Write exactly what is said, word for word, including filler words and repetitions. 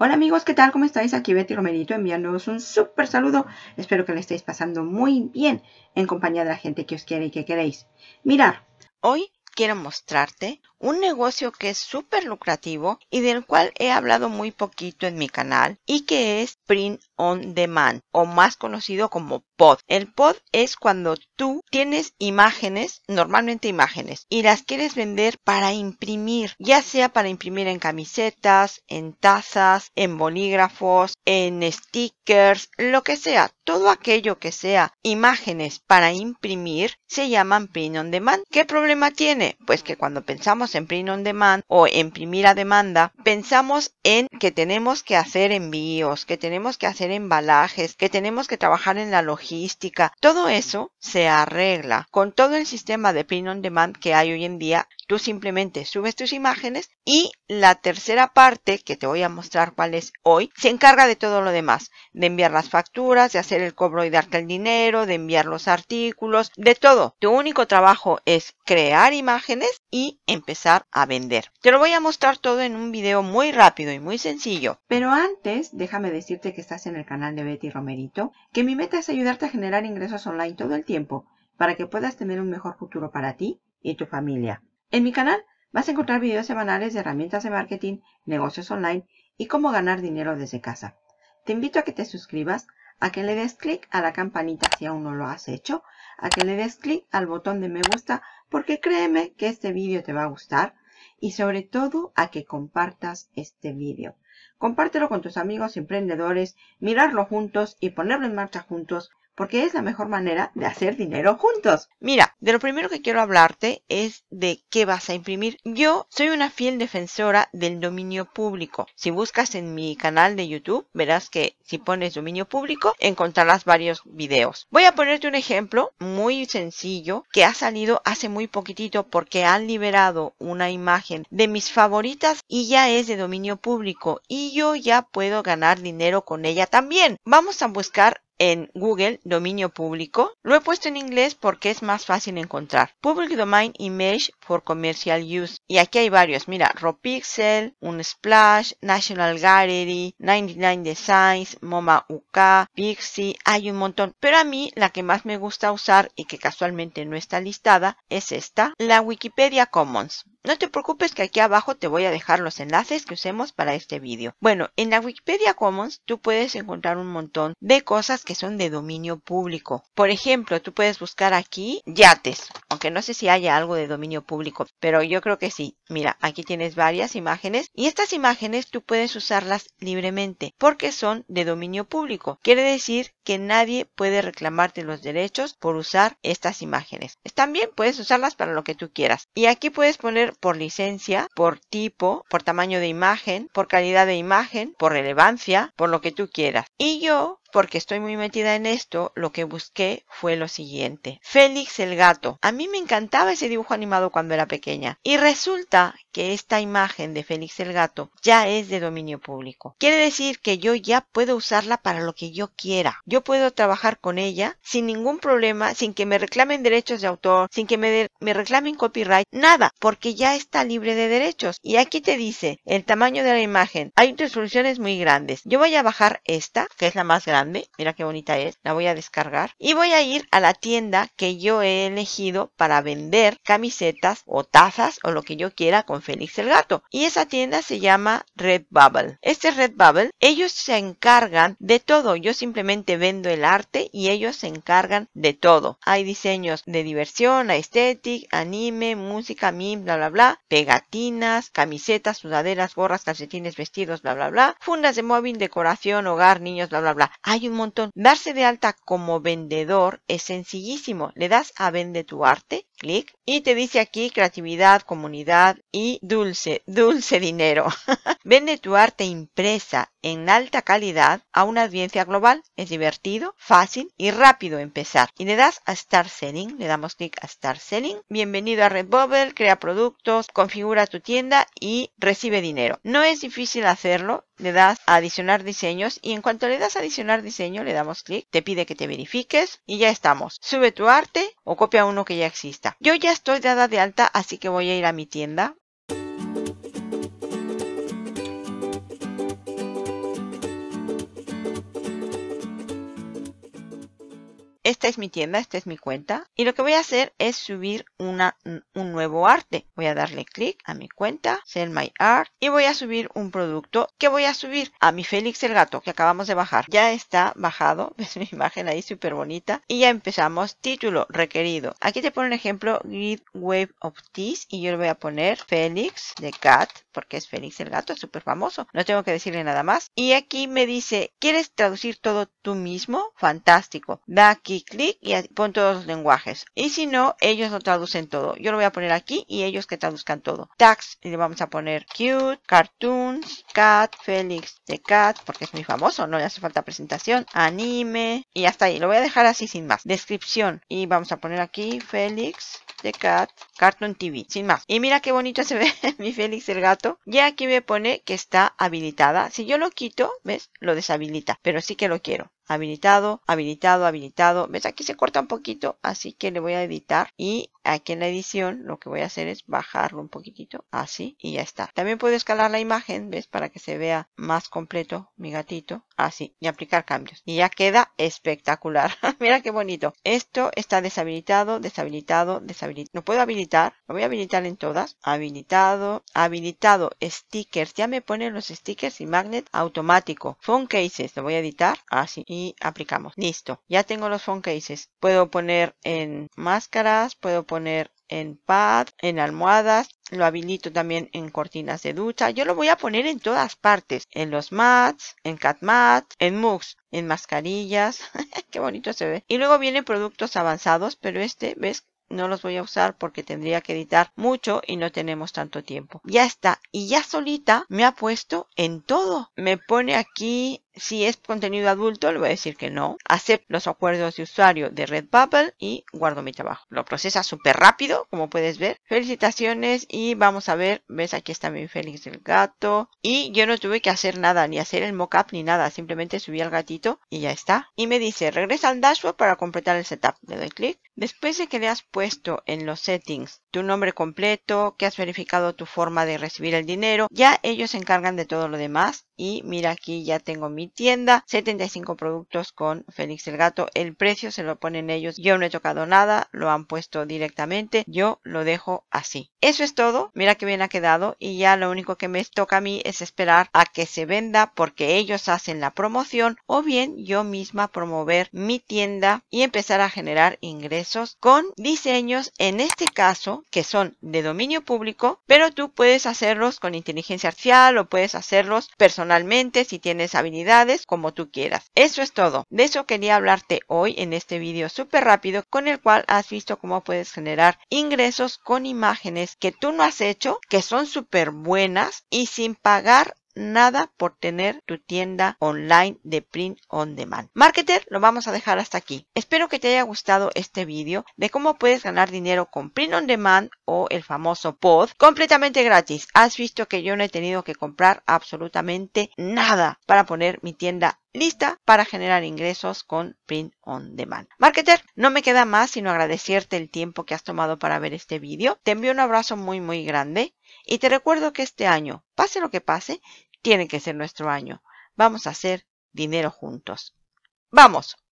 Hola amigos, ¿qué tal? ¿Cómo estáis? Aquí Betty Romerito enviándoos un súper saludo. Espero que le estéis pasando muy bien en compañía de la gente que os quiere y que queréis. Mirad, hoy quiero mostrarte un negocio que es súper lucrativo y del cual he hablado muy poquito en mi canal y que es Print On Demand, o más conocido como pod. El pod es cuando tú tienes imágenes, normalmente imágenes, y las quieres vender para imprimir, ya sea para imprimir en camisetas, en tazas, en bolígrafos, en stickers, lo que sea. Todo aquello que sea imágenes para imprimir se llaman Print On Demand. ¿Qué problema tiene? Pues que cuando pensamos en Print On Demand o en imprimir a demanda, pensamos en que tenemos que hacer envíos, que tenemos que hacer embalajes, que tenemos que trabajar en la logística. Todo eso se arregla con todo el sistema de Print On Demand que hay hoy en día. Tú simplemente subes tus imágenes y la tercera parte, que te voy a mostrar cuál es hoy, se encarga de todo lo demás, de enviar las facturas, de hacer el cobro y darte el dinero, de enviar los artículos, de todo. Tu único trabajo es crear imágenes y empezar a vender. Te lo voy a mostrar todo en un video muy rápido y muy sencillo. Pero antes, déjame decirte que estás en el canal de Betty Romerito, que mi meta es ayudarte a generar ingresos online todo el tiempo, para que puedas tener un mejor futuro para ti y tu familia. En mi canal vas a encontrar videos semanales de herramientas de marketing, negocios online y cómo ganar dinero desde casa. Te invito a que te suscribas, a que le des clic a la campanita si aún no lo has hecho, a que le des clic al botón de me gusta, porque créeme que este vídeo te va a gustar, y sobre todo a que compartas este vídeo. Compártelo con tus amigos emprendedores, mirarlo juntos y ponerlo en marcha juntos, porque es la mejor manera de hacer dinero juntos. Mira, de lo primero que quiero hablarte es de qué vas a imprimir. Yo soy una fiel defensora del dominio público. Si buscas en mi canal de YouTube, verás que si pones dominio público, encontrarás varios videos. Voy a ponerte un ejemplo muy sencillo que ha salido hace muy poquitito porque han liberado una imagen de mis favoritas y ya es de dominio público y yo ya puedo ganar dinero con ella también. Vamos a buscar en Google dominio público. Lo he puesto en inglés porque es más fácil encontrar. Public Domain Image for Commercial Use. Y aquí hay varios. Mira, Rawpixel, Unsplash, National Gallery, noventa y nueve Designs, Moma U K, Pixie. Hay un montón. Pero a mí la que más me gusta usar y que casualmente no está listada es esta, la Wikipedia Commons. No te preocupes que aquí abajo te voy a dejar los enlaces que usemos para este vídeo. Bueno, en la Wikipedia Commons tú puedes encontrar un montón de cosas que son de dominio público. Por ejemplo, tú puedes buscar aquí yates, aunque no sé si haya algo de dominio público, pero yo creo que sí. Mira, aquí tienes varias imágenes y estas imágenes tú puedes usarlas libremente porque son de dominio público. Quiere decir que nadie puede reclamarte los derechos por usar estas imágenes. También puedes usarlas para lo que tú quieras. Y aquí puedes poner por licencia, por tipo, por tamaño de imagen, por calidad de imagen, por relevancia, por lo que tú quieras. Y yo, porque estoy muy metida en esto, lo que busqué fue lo siguiente. Félix el Gato. A mí me encantaba ese dibujo animado cuando era pequeña. Y resulta que esta imagen de Félix el Gato ya es de dominio público. Quiere decir que yo ya puedo usarla para lo que yo quiera. Yo puedo trabajar con ella sin ningún problema, sin que me reclamen derechos de autor, sin que me, me reclamen copyright, nada, porque ya está libre de derechos. Y aquí te dice el tamaño de la imagen. Hay resoluciones muy grandes. Yo voy a bajar esta, que es la más grande. Mira qué bonita es, la voy a descargar y voy a ir a la tienda que yo he elegido para vender camisetas o tazas o lo que yo quiera con Félix el Gato, y esa tienda se llama Redbubble. Este Redbubble, ellos se encargan de todo. Yo simplemente vendo el arte y ellos se encargan de todo. Hay diseños de diversión, aesthetic, anime, música, meme, bla bla bla, pegatinas, camisetas, sudaderas, gorras, calcetines, vestidos, bla bla bla, fundas de móvil, decoración, hogar, niños, bla bla bla. Hay un montón. Darse de alta como vendedor es sencillísimo. Le das a vende tu arte, clic, y te dice aquí creatividad, comunidad y dulce, dulce dinero. Vende tu arte impresa en alta calidad a una audiencia global. Es divertido, fácil y rápido empezar. Y le das a Start Selling, le damos clic a Start Selling. Bienvenido a Redbubble, crea productos, configura tu tienda y recibe dinero. No es difícil hacerlo. Le das a adicionar diseños y en cuanto le das a adicionar diseño le damos clic, te pide que te verifiques y ya estamos. Sube tu arte o copia uno que ya exista. Yo ya estoy dada de alta, así que voy a ir a mi tienda. esta es mi tienda, esta es mi cuenta, y lo que voy a hacer es subir una, un nuevo arte. Voy a darle clic a mi cuenta, Sell My Art, y voy a subir un producto. ¿Qué voy a subir? A mi Félix el Gato, que acabamos de bajar. Ya está bajado, ves mi imagen ahí súper bonita, y ya empezamos. Título requerido. Aquí te pone un ejemplo, Grid Wave of Teas, y yo le voy a poner Félix the Cat, porque es Félix el Gato, es súper famoso. No tengo que decirle nada más. Y aquí me dice, ¿quieres traducir todo tú mismo? Fantástico. Da aquí clic y pon todos los lenguajes. Y si no, ellos lo traducen todo. Yo lo voy a poner aquí y ellos que traduzcan todo. Tags, y le vamos a poner Cute, Cartoons, Cat, Félix the Cat, porque es muy famoso, no le hace falta presentación. Anime, y hasta ahí. Lo voy a dejar así sin más. Descripción, y vamos a poner aquí Félix the Cat, Cartoon T V, sin más. Y mira qué bonito se ve mi Félix el Gato. Ya aquí me pone que está habilitada. Si yo lo quito, ¿ves? Lo deshabilita, pero sí que lo quiero. Habilitado, habilitado, habilitado. ¿Ves? Aquí se corta un poquito, así que le voy a editar. Y aquí en la edición lo que voy a hacer es bajarlo un poquitito, así, y ya está. También puedo escalar la imagen, ¿ves? Para que se vea más completo mi gatito, así, y aplicar cambios. Y ya queda espectacular. Mira qué bonito. Esto está deshabilitado, deshabilitado, deshabilitado. Lo puedo habilitar, lo voy a habilitar en todas. Habilitado, habilitado, stickers. Ya me ponen los stickers y magnet automático. Phone cases, lo voy a editar, así. Y aplicamos. Listo. Ya tengo los phone cases. Puedo poner en máscaras. Puedo poner en pad. En almohadas. Lo habilito también en cortinas de ducha. Yo lo voy a poner en todas partes. En los mats. En cat mat. En mugs. En mascarillas. Qué bonito se ve. Y luego vienen productos avanzados. Pero este, ¿ves? No los voy a usar porque tendría que editar mucho y no tenemos tanto tiempo. Ya está. Y ya solita me ha puesto en todo. Me pone aquí, si es contenido adulto, le voy a decir que no. Acepto los acuerdos de usuario de Redbubble y guardo mi trabajo. Lo procesa súper rápido, como puedes ver. Felicitaciones y vamos a ver. ¿Ves? Aquí está mi Félix el Gato. Y yo no tuve que hacer nada, ni hacer el mockup ni nada. Simplemente subí al gatito y ya está. Y me dice, regresa al dashboard para completar el setup. Le doy clic. Después de que le has puesto en los settings tu nombre completo, que has verificado tu forma de recibir el dinero, ya ellos se encargan de todo lo demás. Y mira, aquí ya tengo mi tienda, setenta y cinco productos con Félix el Gato. El precio se lo ponen ellos, yo no he tocado nada, lo han puesto directamente, yo lo dejo así. Eso es todo, mira que bien ha quedado, y ya lo único que me toca a mí es esperar a que se venda porque ellos hacen la promoción, o bien yo misma promover mi tienda y empezar a generar ingresos con diseños, en este caso que son de dominio público, pero tú puedes hacerlos con inteligencia artificial o puedes hacerlos personalizados personalmente, si tienes habilidades, como tú quieras. Eso es todo. De eso quería hablarte hoy en este vídeo súper rápido, con el cual has visto cómo puedes generar ingresos con imágenes que tú no has hecho, que son súper buenas y sin pagar nada por tener tu tienda online de Print On Demand. Marketer, lo vamos a dejar hasta aquí. Espero que te haya gustado este vídeo de cómo puedes ganar dinero con Print On Demand o el famoso P O D completamente gratis. Has visto que yo no he tenido que comprar absolutamente nada para poner mi tienda lista para generar ingresos con Print On Demand. Marketer, no me queda más sino agradecerte el tiempo que has tomado para ver este vídeo. Te envío un abrazo muy muy grande y te recuerdo que este año, pase lo que pase, tiene que ser nuestro año. Vamos a hacer dinero juntos. ¡Vamos!